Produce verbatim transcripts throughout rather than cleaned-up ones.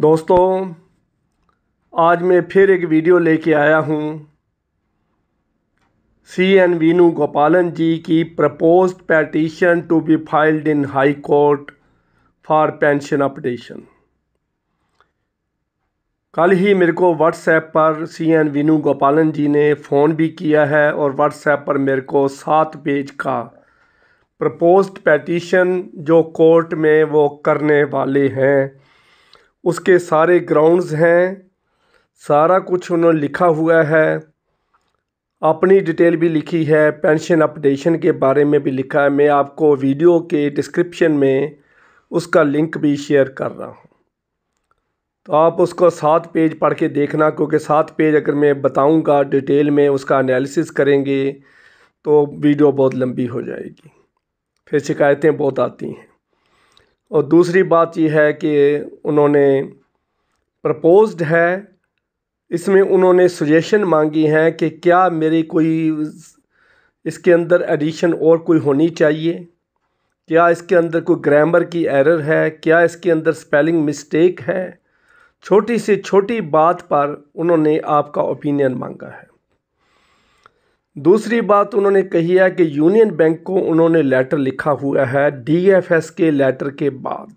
दोस्तों, आज मैं फिर एक वीडियो लेके आया हूँ सीएन वेणुगोपालन जी की proposed petition to be filed in high court for pension updation. कल ही मेरे को व्हाट्सएप पर सीएन वेणुगोपालन जी ने फ़ोन भी किया है और व्हाट्सएप पर मेरे को सात पेज का प्रपोज्ड पेटिशन जो कोर्ट में वो करने वाले हैं उसके सारे ग्राउंड्स हैं, सारा कुछ उन्होंने लिखा हुआ है, अपनी डिटेल भी लिखी है, पेंशन अपडेशन के बारे में भी लिखा है। मैं आपको वीडियो के डिस्क्रिप्शन में उसका लिंक भी शेयर कर रहा हूँ, तो आप उसको सात पेज पढ़ के देखना, क्योंकि सात पेज अगर मैं बताऊँगा डिटेल में, उसका एनालिसिस करेंगे तो वीडियो बहुत लंबी हो जाएगी, फिर शिकायतें बहुत आती हैं। और दूसरी बात यह है कि उन्होंने प्रपोज्ड है, इसमें उन्होंने सजेशन मांगी है कि क्या मेरी कोई इसके अंदर एडिशन और कोई होनी चाहिए, क्या इसके अंदर कोई ग्रामर की एरर है, क्या इसके अंदर स्पेलिंग मिस्टेक है। छोटी से छोटी बात पर उन्होंने आपका ओपिनियन मांगा है। दूसरी बात उन्होंने कही है कि यूनियन बैंक को उन्होंने लेटर लिखा हुआ है डीएफएस के लेटर के बाद,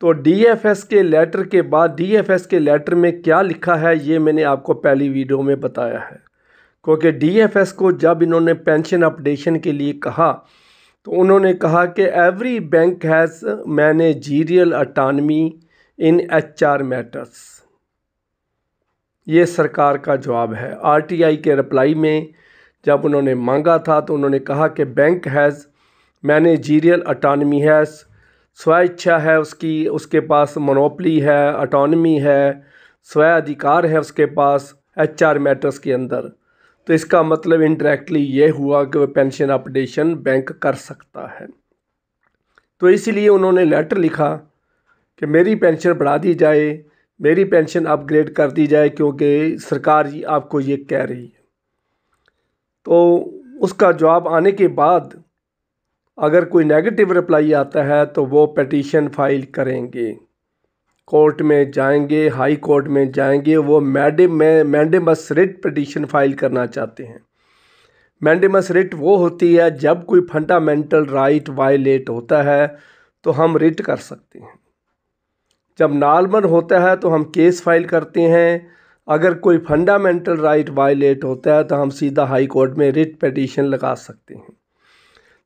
तो डीएफएस के लेटर के बाद डीएफएस के लेटर में क्या लिखा है ये मैंने आपको पहली वीडियो में बताया है, क्योंकि डीएफएस को जब इन्होंने पेंशन अपडेशन के लिए कहा तो उन्होंने कहा कि every bank has managerial autonomy in HR matters. ये सरकार का जवाब है। आरटीआई के रिप्लाई में जब उन्होंने मांगा था तो उन्होंने कहा कि बैंक हैज़ मैनेजीरियल ऑटोनमी है, स्वइच्छा है उसकी, उसके पास मोनोपली है, ऑटोनमी है, स्वय अधिकार है उसके पास एचआर मैटर्स के अंदर। तो इसका मतलब इनडायरेक्टली ये हुआ कि वह पेंशन अपडेशन बैंक कर सकता है। तो इसीलिए उन्होंने लेटर लिखा कि मेरी पेंशन बढ़ा दी जाए, मेरी पेंशन अपग्रेड कर दी जाए, क्योंकि सरकार जी आपको ये कह रही है। तो उसका जवाब आने के बाद अगर कोई नेगेटिव रिप्लाई आता है तो वो पेटिशन फाइल करेंगे, कोर्ट में जाएंगे, हाई कोर्ट में जाएंगे। वो मैंडेमस रिट पेटिशन फाइल करना चाहते हैं। मैंडेमस रिट वो होती है जब कोई फंडामेंटल राइट वायलेट होता है तो हम रिट कर सकते हैं, जब नॉर्मल होता है तो हम केस फाइल करते हैं, अगर कोई फंडामेंटल राइट वायलेट होता है तो हम सीधा हाई कोर्ट में रिट पेटिशन लगा सकते हैं।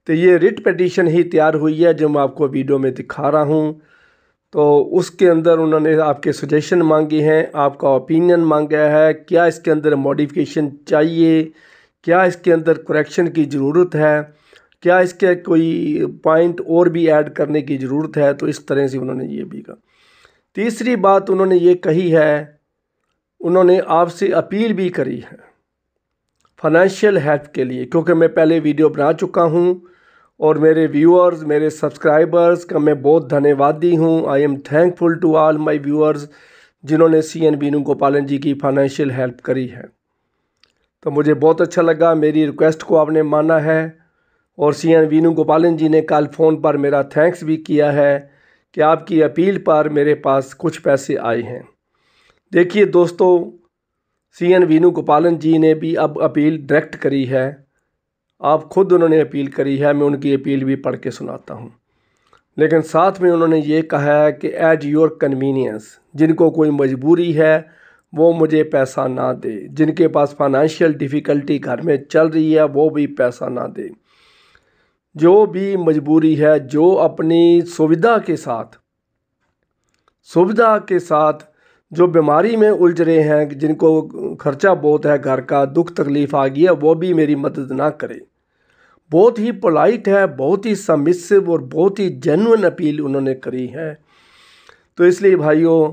तो ये रिट पेटिशन ही तैयार हुई है जो मैं आपको वीडियो में दिखा रहा हूँ। तो उसके अंदर उन्होंने आपके सजेशन मांगे हैं, आपका ओपिनियन मांगा है, क्या इसके अंदर मॉडिफिकेशन चाहिए, क्या इसके अंदर करेक्शन की ज़रूरत है, क्या इसके कोई पॉइंट और भी ऐड करने की ज़रूरत है। तो इस तरह से उन्होंने ये भी कहा। तीसरी बात उन्होंने ये कही है, उन्होंने आपसे अपील भी करी है फाइनेंशियल हेल्प के लिए, क्योंकि मैं पहले वीडियो बना चुका हूँ और मेरे व्यूअर्स, मेरे सब्सक्राइबर्स का मैं बहुत धन्यवादी हूँ। I am thankful to all my viewers जिन्होंने सीएन वेणुगोपालन जी की फाइनेंशियल हेल्प करी है। तो मुझे बहुत अच्छा लगा, मेरी रिक्वेस्ट को आपने माना है। और सीएन वेणुगोपालन जी ने कल फ़ोन पर मेरा थैंक्स भी किया है कि आपकी अपील पर मेरे पास कुछ पैसे आए हैं। देखिए दोस्तों, सीएन वेणुगोपालन जी ने भी अब अपील डायरेक्ट करी है, आप खुद उन्होंने अपील करी है, मैं उनकी अपील भी पढ़ के सुनाता हूँ। लेकिन साथ में उन्होंने ये कहा है कि एट योर कन्वीनियंस, जिनको कोई मजबूरी है वो मुझे पैसा ना दे, जिनके पास फाइनेंशियल डिफ़िकल्टी घर में चल रही है वो भी पैसा ना दे, जो भी मजबूरी है, जो अपनी सुविधा के साथ सुविधा के साथ जो बीमारी में उलझ रहे हैं, जिनको खर्चा बहुत है, घर का दुख तकलीफ़ आ गई है, वो भी मेरी मदद ना करे। बहुत ही पोलाइट है, बहुत ही सबमिसिव और बहुत ही जेन्युइन अपील उन्होंने करी है। तो इसलिए भाइयों,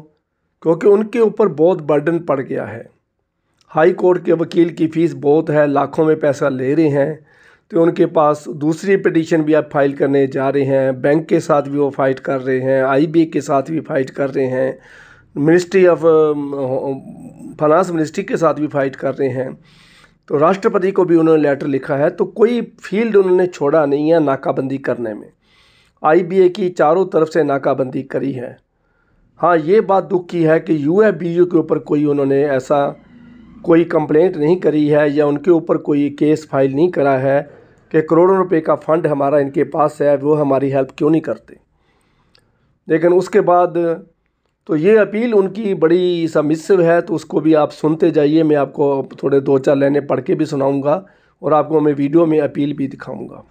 क्योंकि उनके ऊपर बहुत बर्डन पड़ गया है, हाई कोर्ट के वकील की फ़ीस बहुत है, लाखों में पैसा ले रहे हैं, तो उनके पास दूसरी पिटीशन भी आप फाइल करने जा रहे हैं, बैंक के साथ भी वो फाइट कर रहे हैं, आईबीए के साथ भी फाइट कर रहे हैं, मिनिस्ट्री ऑफ फाइनेंस मिनिस्ट्री के साथ भी फाइट कर रहे हैं। तो राष्ट्रपति को भी उन्होंने लेटर लिखा है। तो कोई फील्ड उन्होंने छोड़ा नहीं है नाकाबंदी करने में, आईबीए की चारों तरफ से नाकाबंदी करी है। हाँ, ये बात दुख की है कि यूएफबीयू के ऊपर कोई उन्होंने ऐसा कोई कंप्लेंट नहीं करी है या उनके ऊपर कोई केस फाइल नहीं करा है कि करोड़ों रुपए का फंड हमारा इनके पास है, वो हमारी हेल्प क्यों नहीं करते। लेकिन उसके बाद तो ये अपील उनकी बड़ी सबमिसिव है, तो उसको भी आप सुनते जाइए। मैं आपको थोड़े दो चार लाइनें पढ़ के भी सुनाऊंगा और आपको मैं वीडियो में अपील भी दिखाऊंगा।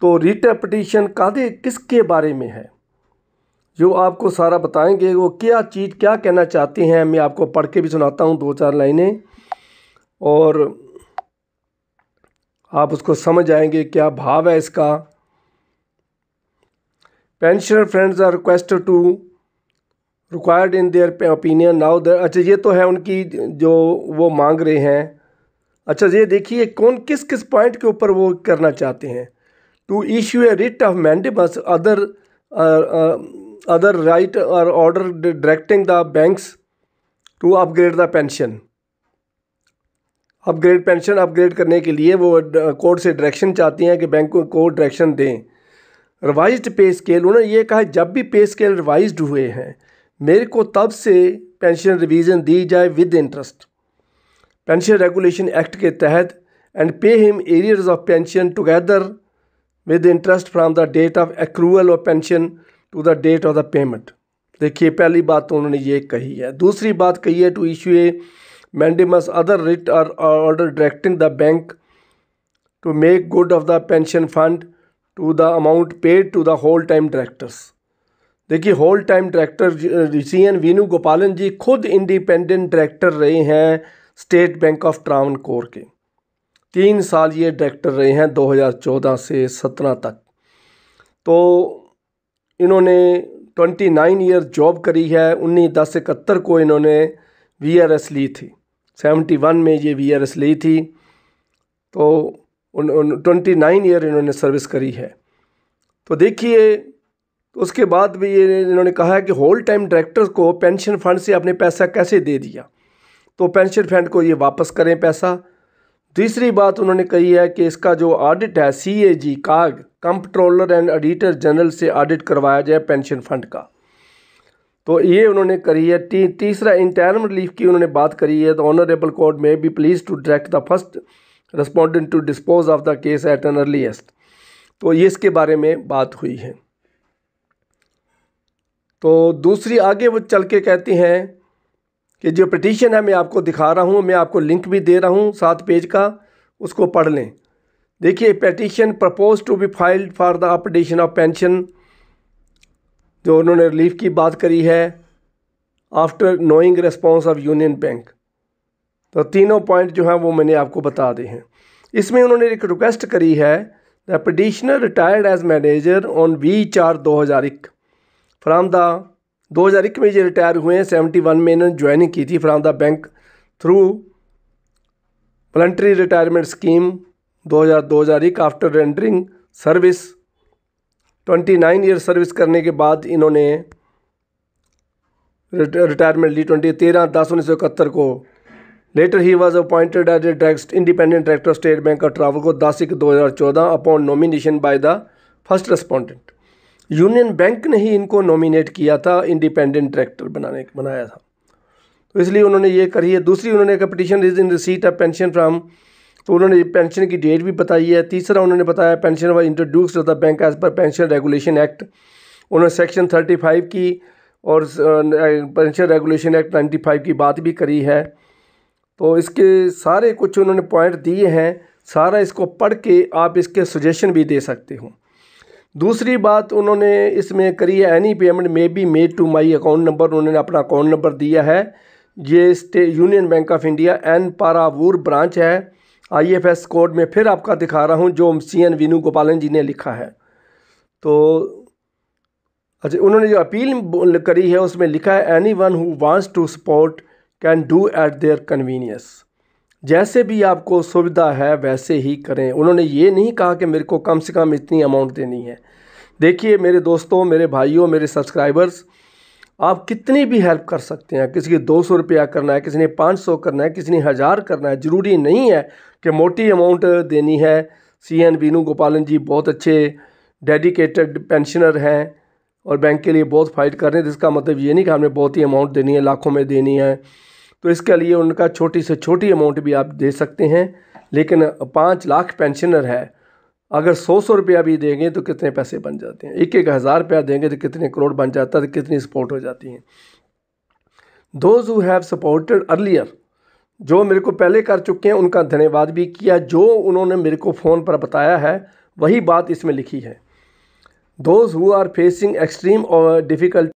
तो रिट पिटीशन कादे किसके बारे में है, जो आपको सारा बताएंगे वो क्या चीज़ क्या कहना चाहते हैं। मैं आपको पढ़ के भी सुनाता हूँ दो चार लाइनें और आप उसको समझ आएंगे क्या भाव है इसका। Pensioner friends are requested to required in their opinion now there. अच्छा, ये तो है उनकी जो वो मांग रहे हैं। अच्छा, ये देखिए कौन किस किस पॉइंट के ऊपर वो करना चाहते हैं। To issue a writ of mandamus other other writ or order directing the banks to upgrade the pension. Upgrade pension upgrade करने के लिए वो कोर्ट से डायरेक्शन चाहते हैं कि बैंकों को डायरेक्शन दें। रिवाइज्ड पे स्केल, उन्होंने ये कहा जब भी पे स्केल रिवाइज्ड हुए हैं मेरे को तब से पेंशन रिवीजन दी जाए with interest pension regulation act के तहत, and pay him arrears of pension together with interest from the date of accrual of pension to the date of the payment. देखिए पहली बात तो उन्होंने ये कही है। दूसरी बात कही है to issue a mandamus other writ or order directing the bank to make good of the pension fund to the amount paid to the whole time directors। देखिए whole time director CN Venugopalan ji खुद independent director रहे हैं state bank of Travancore के। तीन साल ये director रहे हैं दो हज़ार चौदह से सत्रह तक। तो इन्होंने उनतीस ईयर जॉब करी है। उन्नीस दस इकहत्तर को इन्होंने वीआरएस ली थी, इकहत्तर में ये वीआरएस ली थी। तो उन, उन उनतीस ईयर इन्होंने सर्विस करी है। तो देखिए तो उसके बाद भी ये इन्होंने कहा है कि होल टाइम डायरेक्टर्स को पेंशन फंड से अपने पैसा कैसे दे दिया, तो पेंशन फंड को ये वापस करें पैसा। तीसरी बात उन्होंने कही है कि इसका जो ऑडिट है CAG CAG comptroller and auditor general से ऑडिट करवाया जाए पेंशन फंड का, तो ये उन्होंने करी है। ती, तीसरा इंटरम रिलीफ की उन्होंने बात करी है। द ऑनरेबल कोर्ट में be please to direct the first respondent to dispose of the case at an earliest, तो ये इसके बारे में बात हुई है। तो दूसरी आगे वो चल के कहते हैं कि जो पिटीशन है मैं आपको दिखा रहा हूँ, मैं आपको लिंक भी दे रहा हूँ सात पेज का, उसको पढ़ लें। देखिए petition propose to be filed for the updation of pension, जो उन्होंने रिलीफ की बात करी है after knowing response of union bank. तो तीनों पॉइंट जो हैं वो मैंने आपको बता दिए हैं। इसमें उन्होंने एक रिक्वेस्ट करी है the petitioner retired as manager on वी चार दो हज़ार एक फ्राम द दो हज़ार एक में ये रिटायर हुए हैं, सेवेंटी वन में इन्होंने ज्वाइनिंग की थी from the bank through voluntary retirement scheme दो हज़ार दो हज़ार एक आफ्टर रेंडरिंग सर्विस। उनतीस ईयर सर्विस करने के बाद इन्होंने रिटायरमेंट ली ट्वेंटी तेरह दस उन्नीस सौ इकहत्तर को। Later he was appointed as direct independent director state bank of Travancore दस एक दो हज़ार चौदह upon nomination by the first respondent. Union bank ने ही इनको नॉमिनेट किया था, इंडिपेंडेंट डायरेक्टर बनाने बनाया था, तो इसलिए उन्होंने ये करी है। दूसरी उन्होंने petition is in receipt of pension from, तो उन्होंने पेंशन की डेट भी बताई है। तीसरा उन्होंने बताया pension was introduced the bank as per pension regulation act, उन्होंने सेक्शन पैंतीस की और पेंशन रेगुलेशन एक्ट पचानवे की बात भी करी है। तो इसके सारे कुछ उन्होंने पॉइंट दिए हैं, सारा इसको पढ़ के आप इसके सजेशन भी दे सकते हो। दूसरी बात उन्होंने इसमें करी है any payment may be made to my account number, उन्होंने अपना अकाउंट नंबर दिया है। ये state union bank of India N Paravur branch है आईएफएस कोड में, फिर आपका दिखा रहा हूँ जो सीएन वेणुगोपालन जी ने लिखा है। तो अच्छा उन्होंने जो अपील करी है उसमें लिखा है any one who wants to support can do at their convenience, जैसे भी आपको सुविधा है वैसे ही करें। उन्होंने ये नहीं कहा कि मेरे को कम से कम इतनी अमाउंट देनी है। देखिए मेरे दोस्तों, मेरे भाइयों, मेरे सब्सक्राइबर्स, आप कितनी भी हेल्प कर सकते हैं। किसी की दो सौ रुपया करना है, किसी ने पाँच सौ करना है, किसी ने हज़ार करना है, ज़रूरी नहीं है कि मोटी अमाउंट देनी है। सीएन वेणुगोपालन जी बहुत अच्छे डेडिकेटेड पेंशनर हैं और बैंक के लिए बहुत फाइट कर रहे हैं। जिसका मतलब ये नहीं कि हमने बहुत ही अमाउंट देनी है, लाखों में देनी है, तो इसके लिए उनका छोटी से छोटी अमाउंट भी आप दे सकते हैं। लेकिन पाँच लाख पेंशनर है, अगर सौ सौ रुपया भी देंगे तो कितने पैसे बन जाते हैं, एक एक हज़ार रुपया देंगे तो कितने करोड़ बन जाता है, तो कितनी सपोर्ट हो जाती है। Those who have supported earlier, जो मेरे को पहले कर चुके हैं उनका धन्यवाद भी किया, जो उन्होंने मेरे को फ़ोन पर बताया है वही बात इसमें लिखी है। Those who are facing extreme और डिफ़िकल्ट